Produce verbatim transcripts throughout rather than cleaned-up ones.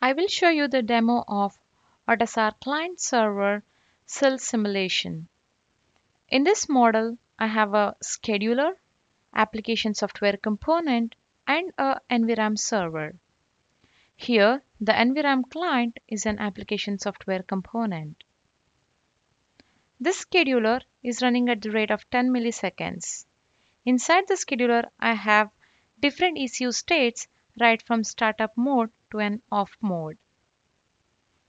I will show you the demo of AUTOSAR client server S I L simulation. In this model, I have a scheduler, application software component, and a N V RAM server. Here, the N V RAM client is an application software component. This scheduler is running at the rate of ten milliseconds. Inside the scheduler, I have different E C U states right from startup mode to an off mode.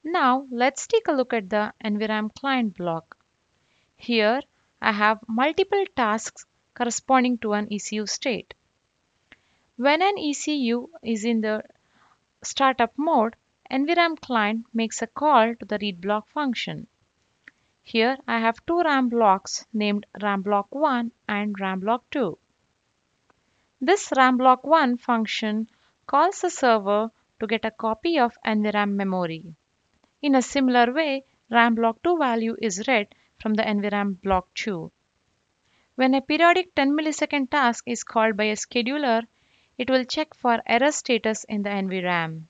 Now, let's take a look at the N V RAM client block. Here, I have multiple tasks corresponding to an E C U state. When an E C U is in the startup mode, N V RAM client makes a call to the read block function. Here I have two RAM blocks named RAM block one and RAM block two. This RAM block one function calls the server to get a copy of N V RAM memory. In a similar way, RAM block two value is read from the N V RAM block two. When a periodic ten millisecond task is called by a scheduler, it will check for error status in the N V RAM.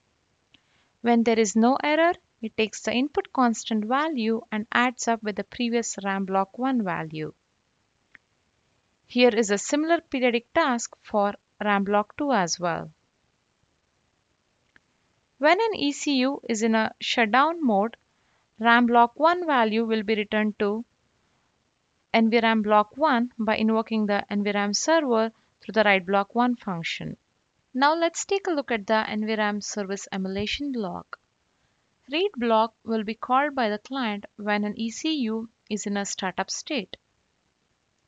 When there is no error, it takes the input constant value and adds up with the previous RAM block one value. Here is a similar periodic task for RAM block two as well. When an E C U is in a shutdown mode, RAM block one value will be returned to N V RAM block one by invoking the N V RAM server through the write block one function. Now let's take a look at the N V RAM service emulation block. Read block will be called by the client when an E C U is in a startup state.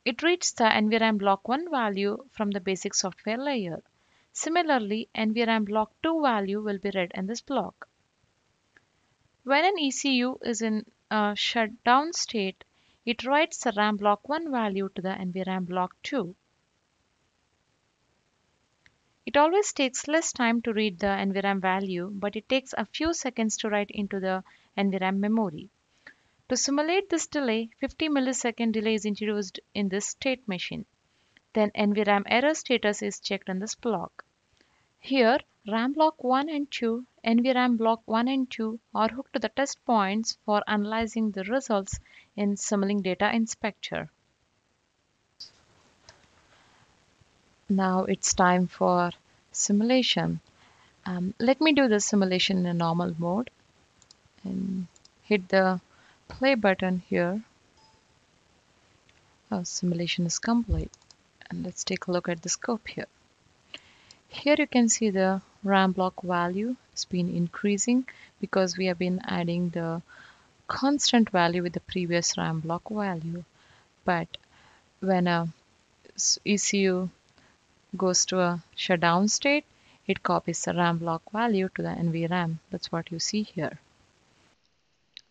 It reads the N V RAM block one value from the basic software layer. Similarly, N V RAM block two value will be read in this block. When an E C U is in a shutdown state, it writes the RAM block one value to the N V RAM block two. It always takes less time to read the N V RAM value, but it takes a few seconds to write into the N V RAM memory. To simulate this delay, fifty millisecond delay is introduced in this state machine. Then N V RAM error status is checked on this block. Here, RAM block one and two, N V RAM block one and two are hooked to the test points for analyzing the results in Simulink Data Inspector. Now it's time for simulation. Um, let me do the simulation in a normal mode and hit the play button here. Our simulation is complete. And let's take a look at the scope here. Here you can see the RAM block value has been increasing because we have been adding the constant value with the previous RAM block value. But when a E C U goes to a shutdown state, it copies the RAM block value to the N V RAM. That's what you see here.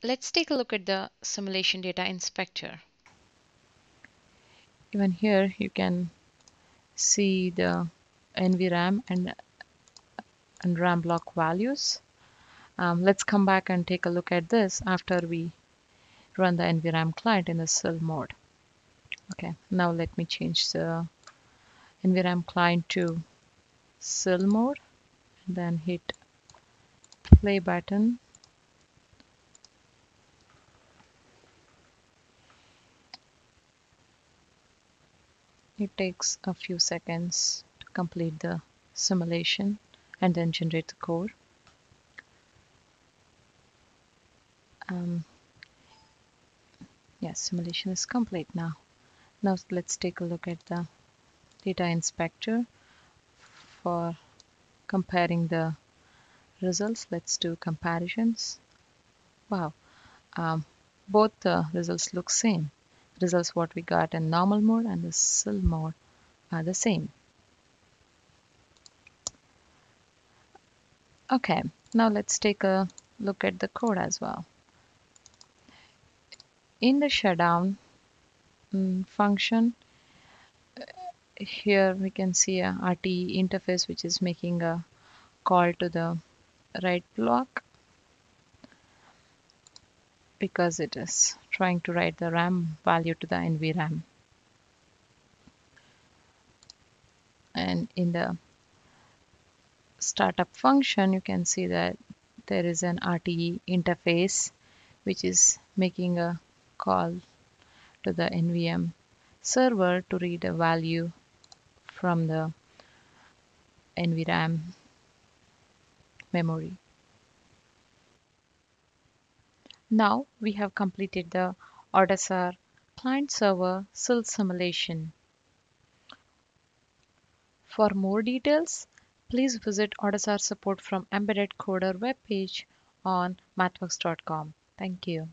Let's take a look at the simulation data inspector. Even here you can see the N V RAM and, and RAM block values. Um, let's come back and take a look at this after we run the N V RAM client in the S I L mode. Okay, now let me change the N V RAM client to S I L mode and then hit play button. It takes a few seconds to complete the simulation and then generate the code. Um, yes, yeah, simulation is complete now. Now let's take a look at the data inspector for comparing the results. Let's do comparisons. Wow, um, both the results look same. Results what we got in normal mode and the S I L mode are the same. Okay, now let's take a look at the code as well. In the shutdown um, function, here we can see a R T E interface which is making a call to the write block because it is trying to write the RAM value to the N V RAM. And in the startup function you can see that there is an R T E interface which is making a call to the N V M server to read a value from the N V RAM memory. Now we have completed the AUTOSAR client server S I L simulation. For more details, please visit AUTOSAR support from Embedded Coder webpage on mathworks dot com. Thank you.